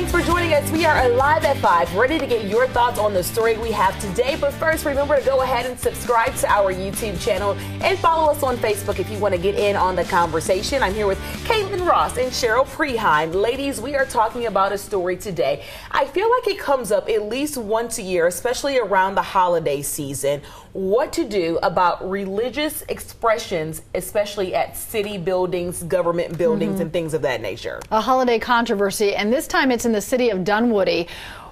Thanks for joining us. We are live at 5, ready to get your thoughts on the story we have today. But first, remember to go ahead and subscribe to our YouTube channel and follow us on Facebook if you want to get in on the conversation. I'm here with Caitlin Ross and Cheryl Preheim. Ladies, we are talking about a story today. I feel like it comes up at least once a year, especially around the holiday season. What to do about religious expressions, especially at city buildings, government buildings, and things of that nature. A holiday controversy, and this time it's in the city of Dunwoody.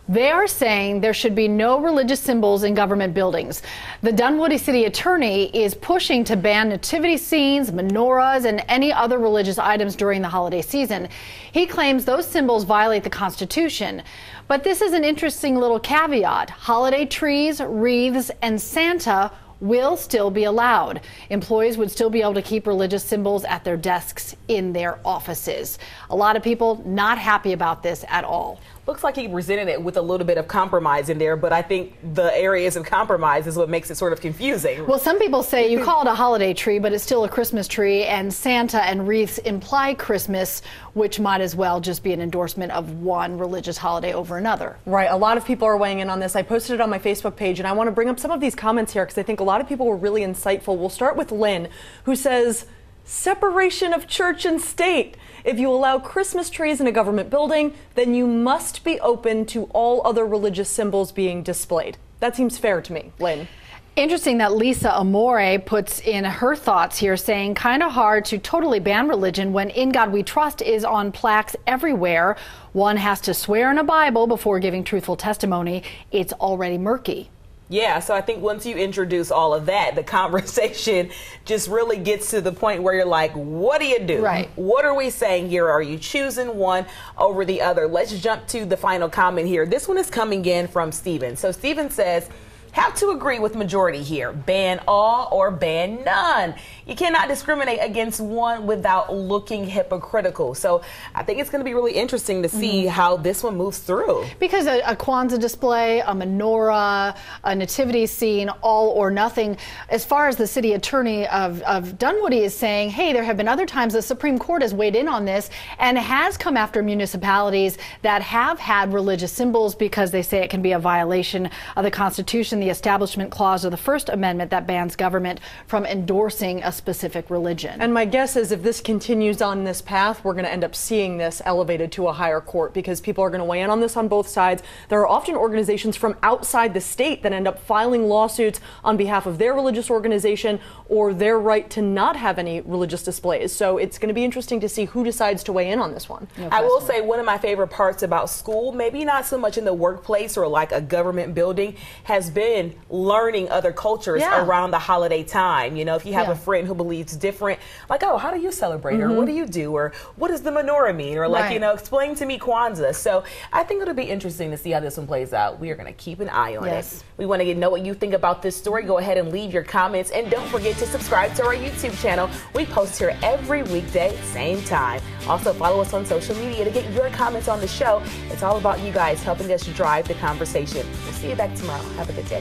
They are saying there should be no religious symbols in government buildings. The Dunwoody city attorney is pushing to ban nativity scenes, menorahs, and any other religious items during the holiday season. He claims those symbols violate the Constitution. But this is an interesting little caveat. Holiday trees, wreaths, and Santa will still be allowed. Employees would still be able to keep religious symbols at their desks in their offices. A lot of people not happy about this at all. Looks like he presented it with a little bit of compromise in there, but I think the areas of compromise is what makes it sort of confusing. Well, some people say you call it a holiday tree, but it's still a Christmas tree, and Santa and wreaths imply Christmas, which might as well just be an endorsement of one religious holiday over another. Right. A lot of people are weighing in on this. I posted it on my Facebook page, and I want to bring up some of these comments here because I think a lot of people were really insightful. We'll start with Lynn, who says, separation of church and state. If you allow Christmas trees in a government building, then you must be open to all other religious symbols being displayed. That seems fair to me, Lynn. Interesting that Lisa Amore puts in her thoughts here, saying kind of hard to totally ban religion when In God We Trust is on plaques everywhere. One has to swear in a Bible before giving truthful testimony. It's already murky. Yeah, so I think once you introduce all of that, the conversation just really gets to the point where you're like, what do you do? Right. What are we saying here? Are you choosing one over the other? Let's jump to the final comment here. This one is coming in from Stephen. So Stephen says, have to agree with majority here. Ban all or ban none. You cannot discriminate against one without looking hypocritical. So I think it's going to be really interesting to see how this one moves through. Because a Kwanzaa display, a menorah, a nativity scene, all or nothing. As far as the city attorney of Dunwoody is saying, hey, there have been other times the Supreme Court has weighed in on this and has come after municipalities that have had religious symbols because they say it can be a violation of the Constitution, the Establishment Clause, of the First Amendment, that bans government from endorsing a specific religion. And my guess is if this continues on this path, we're going to end up seeing this elevated to a higher court because people are going to weigh in on this on both sides. There are often organizations from outside the state that end up filing lawsuits on behalf of their religious organization or their right to not have any religious displays. So it's going to be interesting to see who decides to weigh in on this one. No, I will say one of my favorite parts about school, maybe not so much in the workplace or like a government building, has been learning other cultures around the holiday time. You know, if you have a friend who believes different, like, oh, how do you celebrate? Or what do you do? Or what does the menorah mean? Or like, you know, explain to me Kwanzaa. So I think it'll be interesting to see how this one plays out. We are going to keep an eye on it. We want to know what you think about this story. Go ahead and leave your comments. And don't forget to subscribe to our YouTube channel. We post here every weekday, same time. Also, follow us on social media to get your comments on the show. It's all about you guys helping us drive the conversation. We'll see you back tomorrow. Have a good day.